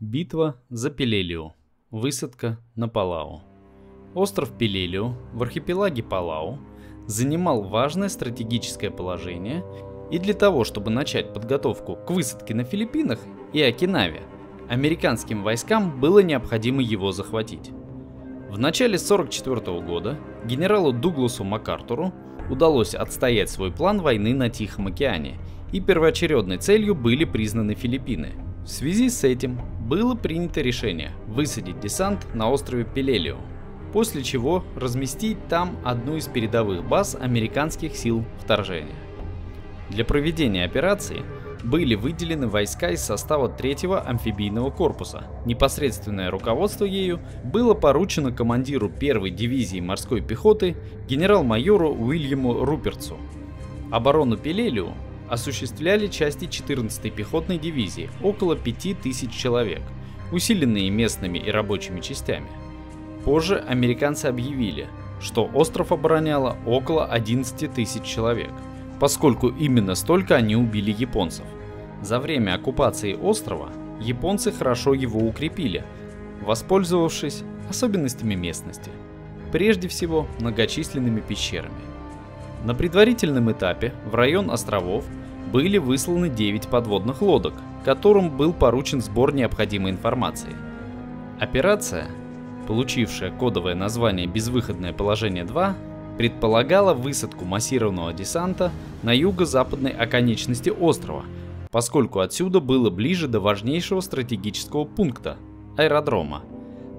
Битва за Пелелиу. Высадка на Палау. Остров Пелелиу в архипелаге Палау занимал важное стратегическое положение, и для того, чтобы начать подготовку к высадке на Филиппинах и Окинаве, американским войскам было необходимо его захватить. В начале 1944 года генералу Дугласу МакАртуру удалось отстоять свой план войны на Тихом океане, и первоочередной целью были признаны Филиппины. В связи с этим было принято решение высадить десант на острове Пелелиу, после чего разместить там одну из передовых баз американских сил вторжения. Для проведения операции были выделены войска из состава 3-го амфибийного корпуса. Непосредственное руководство ею было поручено командиру 1-й дивизии морской пехоты генерал-майору Уильяму Руперсу. Оборону Пелелиу осуществляли части 14-й пехотной дивизии, около 5000 человек, усиленные местными и рабочими частями. Позже американцы объявили, что остров обороняло около 11 000 человек, поскольку именно столько они убили японцев. За время оккупации острова японцы хорошо его укрепили, воспользовавшись особенностями местности, прежде всего многочисленными пещерами. На предварительном этапе в район островов были высланы 9 подводных лодок, которым был поручен сбор необходимой информации. Операция, получившая кодовое название «Безвыходное положение-2», предполагала высадку массированного десанта на юго-западной оконечности острова, поскольку отсюда было ближе до важнейшего стратегического пункта – аэродрома.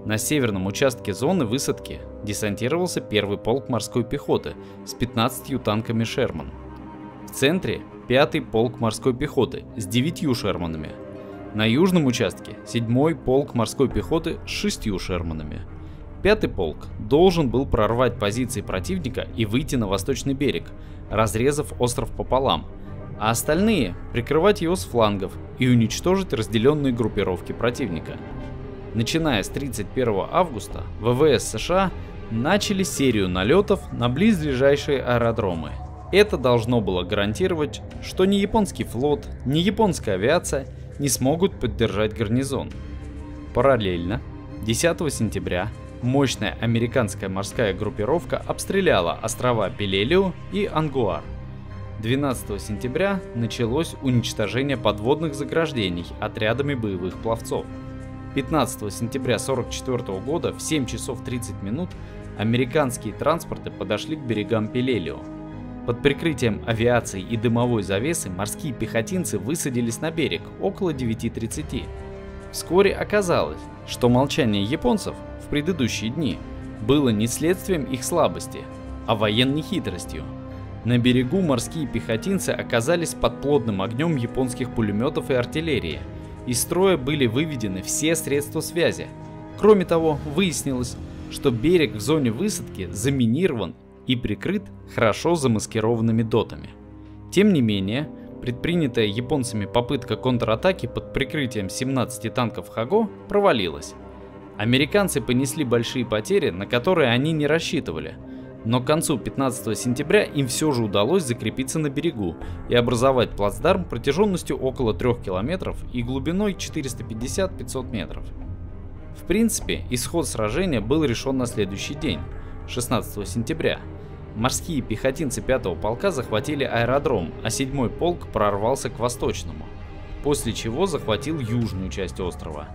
На северном участке зоны высадки десантировался 1-й полк морской пехоты с 15 танками «Шерман». В центре – 5-й полк морской пехоты с 9 «Шерманами». На южном участке – 7-й полк морской пехоты с 6 «Шерманами». 5-й полк должен был прорвать позиции противника и выйти на восточный берег, разрезав остров пополам, а остальные прикрывать его с флангов и уничтожить разделенные группировки противника. Начиная с 31 августа ВВС США начали серию налетов на близлежащие аэродромы. Это должно было гарантировать, что ни японский флот, ни японская авиация не смогут поддержать гарнизон. Параллельно 10 сентября мощная американская морская группировка обстреляла острова Пелелиу и Ангуар. 12 сентября началось уничтожение подводных заграждений отрядами боевых пловцов. 15 сентября 1944 года в 7:30 американские транспорты подошли к берегам Пелелиу. Под прикрытием авиации и дымовой завесы морские пехотинцы высадились на берег около 9:30. Вскоре оказалось, что молчание японцев в предыдущие дни было не следствием их слабости, а военной хитростью. На берегу морские пехотинцы оказались под плотным огнем японских пулеметов и артиллерии. Из строя были выведены все средства связи. Кроме того, выяснилось, что берег в зоне высадки заминирован и прикрыт хорошо замаскированными дотами. Тем не менее, предпринятая японцами попытка контратаки под прикрытием 17 танков Хаго провалилась. Американцы понесли большие потери, на которые они не рассчитывали, но к концу 15 сентября им все же удалось закрепиться на берегу и образовать плацдарм протяженностью около 3 километров и глубиной 450-500 метров. В принципе, исход сражения был решен на следующий день, 16 сентября. Морские пехотинцы 5-го полка захватили аэродром, а 7-й полк прорвался к восточному, после чего захватил южную часть острова.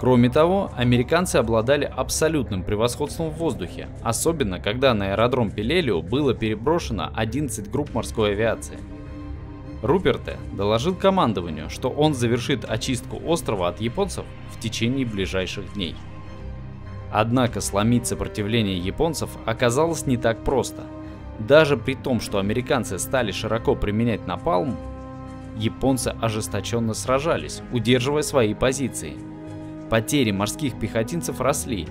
Кроме того, американцы обладали абсолютным превосходством в воздухе, особенно когда на аэродром Пелелиу было переброшено 11 групп морской авиации. Руперте доложил командованию, что он завершит очистку острова от японцев в течение ближайших дней. Однако сломить сопротивление японцев оказалось не так просто. Даже при том, что американцы стали широко применять напалм, японцы ожесточенно сражались, удерживая свои позиции. Потери морских пехотинцев росли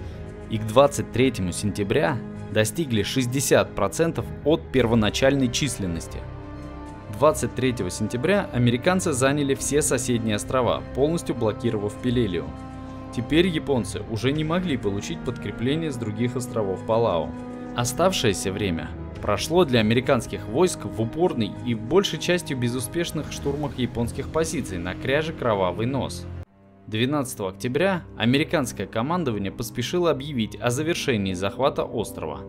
и к 23 сентября достигли 60% от первоначальной численности. 23 сентября американцы заняли все соседние острова, полностью блокировав Пелелиу. Теперь японцы уже не могли получить подкрепление с других островов Палау. Оставшееся время прошло для американских войск в упорной и большей частью безуспешных штурмах японских позиций на кряже Кровавый нос. 12 октября американское командование поспешило объявить о завершении захвата острова,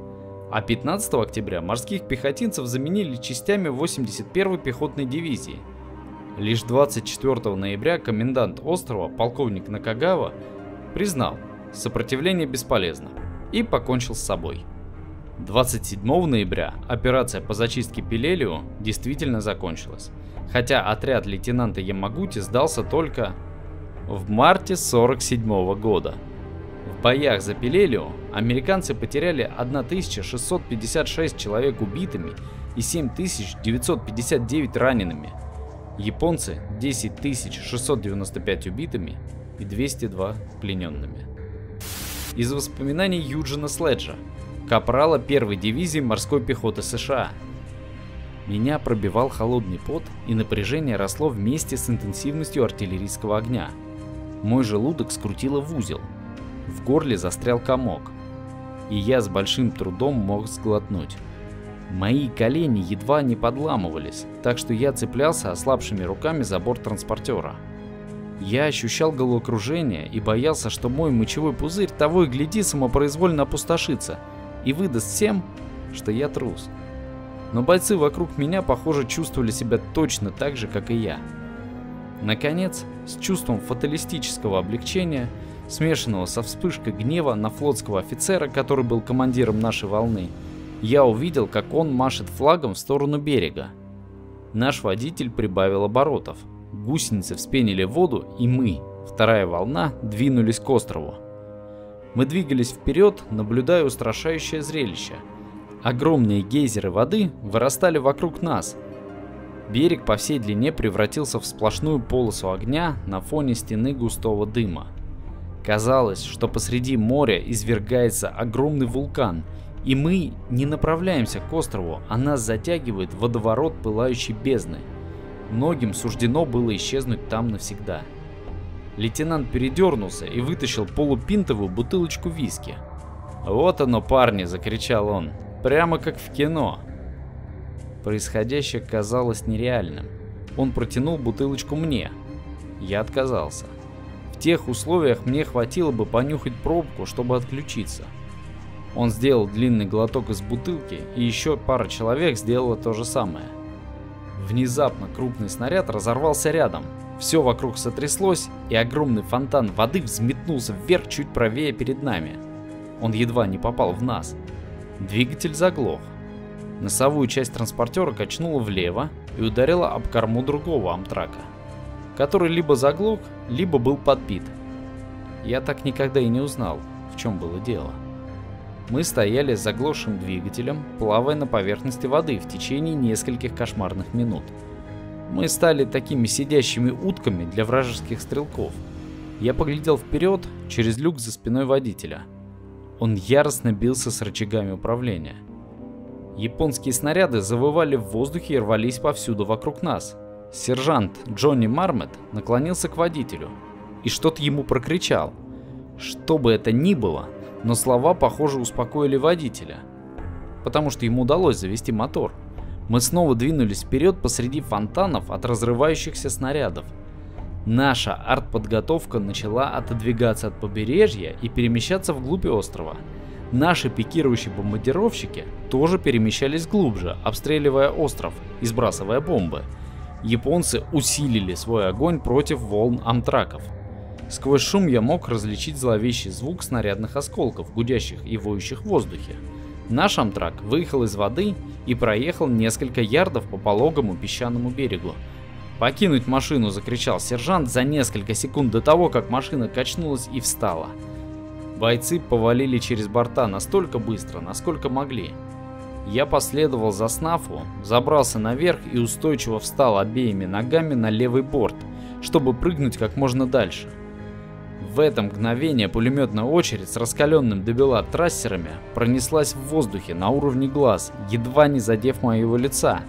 а 15 октября морских пехотинцев заменили частями 81-й пехотной дивизии. Лишь 24 ноября комендант острова, полковник Накагава, признал, сопротивление бесполезно, и покончил с собой. 27 ноября операция по зачистке Пилелио действительно закончилась, хотя отряд лейтенанта Ямагути сдался только в марте 1947 года. В боях за Пилелио американцы потеряли 1656 человек убитыми и 7959 ранеными, японцы 10695 убитыми и 202 плененными. Из воспоминаний Юджина Следжа, капрала 1-й дивизии морской пехоты США. Меня пробивал холодный пот, и напряжение росло вместе с интенсивностью артиллерийского огня. Мой желудок скрутило в узел, в горле застрял комок, и я с большим трудом мог сглотнуть. Мои колени едва не подламывались, так что я цеплялся ослабшими руками за борт транспортера. Я ощущал головокружение и боялся, что мой мочевой пузырь того и гляди самопроизвольно опустошится и выдаст всем, что я трус. Но бойцы вокруг меня, похоже, чувствовали себя точно так же, как и я. Наконец, с чувством фаталистического облегчения, смешанного со вспышкой гнева на флотского офицера, который был командиром нашей волны, я увидел, как он машет флагом в сторону берега. Наш водитель прибавил оборотов. Гусеницы вспенили воду, и мы, вторая волна, двинулись к острову. Мы двигались вперед, наблюдая устрашающее зрелище. Огромные гейзеры воды вырастали вокруг нас. Берег по всей длине превратился в сплошную полосу огня на фоне стены густого дыма. Казалось, что посреди моря извергается огромный вулкан, и мы не направляемся к острову, а нас затягивает в водоворот пылающей бездны. Многим суждено было исчезнуть там навсегда. Лейтенант передернулся и вытащил полупинтовую бутылочку виски. «Вот оно, парни!» – закричал он. «Прямо как в кино!» Происходящее казалось нереальным. Он протянул бутылочку мне. Я отказался. В тех условиях мне хватило бы понюхать пробку, чтобы отключиться. Он сделал длинный глоток из бутылки, и еще пара человек сделала то же самое. Внезапно крупный снаряд разорвался рядом, все вокруг сотряслось, и огромный фонтан воды взметнулся вверх чуть правее перед нами. Он едва не попал в нас. Двигатель заглох. Носовую часть транспортера качнуло влево и ударило об корму другого амтрака, который либо заглох, либо был подбит. Я так никогда и не узнал, в чем было дело. Мы стояли с заглохшим двигателем, плавая на поверхности воды в течение нескольких кошмарных минут. Мы стали такими сидящими утками для вражеских стрелков. Я поглядел вперед через люк за спиной водителя. Он яростно бился с рычагами управления. Японские снаряды завывали в воздухе и рвались повсюду вокруг нас. Сержант Джонни Мармет наклонился к водителю и что-то ему прокричал. Что бы это ни было, но слова, похоже, успокоили водителя, потому что ему удалось завести мотор. Мы снова двинулись вперед посреди фонтанов от разрывающихся снарядов. Наша артподготовка начала отодвигаться от побережья и перемещаться вглубь острова. Наши пикирующие бомбардировщики тоже перемещались глубже, обстреливая остров и сбрасывая бомбы. Японцы усилили свой огонь против волн амтраков. Сквозь шум я мог различить зловещий звук снарядных осколков, гудящих и воющих в воздухе. Наш амтрак выехал из воды и проехал несколько ярдов по пологому песчаному берегу. «Покинуть машину!» – закричал сержант за несколько секунд до того, как машина качнулась и встала. Бойцы повалили через борта настолько быстро, насколько могли. Я последовал за снафу, забрался наверх и устойчиво встал обеими ногами на левый борт, чтобы прыгнуть как можно дальше. В это мгновение пулеметная очередь с раскаленным до бела трассерами пронеслась в воздухе на уровне глаз, едва не задев моего лица.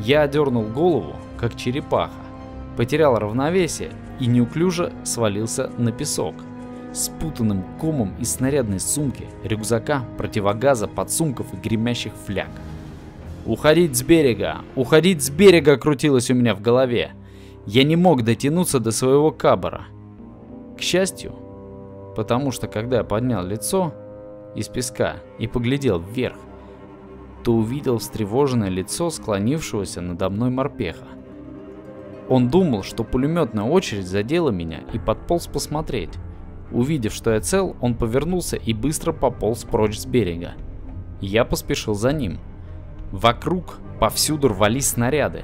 Я одернул голову, как черепаха, потерял равновесие и неуклюже свалился на песок. Спутанным комом из снарядной сумки, рюкзака, противогаза, подсумков и гремящих фляг. «Уходить с берега! Уходить с берега!» крутилось у меня в голове. Я не мог дотянуться до своего кабора. К счастью, потому что когда я поднял лицо из песка и поглядел вверх, то увидел встревоженное лицо склонившегося надо мной морпеха. Он думал, что пулеметная очередь задела меня, и подполз посмотреть. Увидев, что я цел, он повернулся и быстро пополз прочь с берега. Я поспешил за ним. Вокруг повсюду рвались снаряды.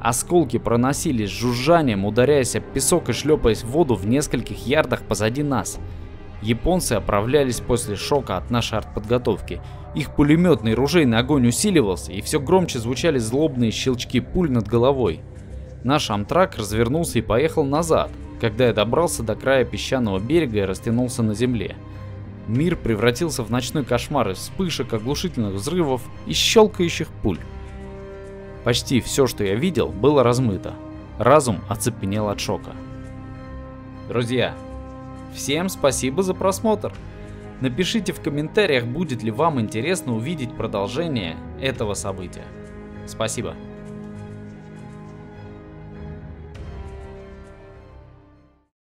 Осколки проносились с жужжанием, ударяясь об песок и шлепаясь в воду в нескольких ярдах позади нас. Японцы оправлялись после шока от нашей артподготовки. Их пулеметный ружейный огонь усиливался, и все громче звучали злобные щелчки пуль над головой. Наш амтрак развернулся и поехал назад, когда я добрался до края песчаного берега и растянулся на земле. Мир превратился в ночной кошмар из вспышек, оглушительных взрывов и щелкающих пуль. Почти все, что я видел, было размыто. Разум оцепенел от шока. Друзья, всем спасибо за просмотр. Напишите в комментариях, будет ли вам интересно увидеть продолжение этого события. Спасибо.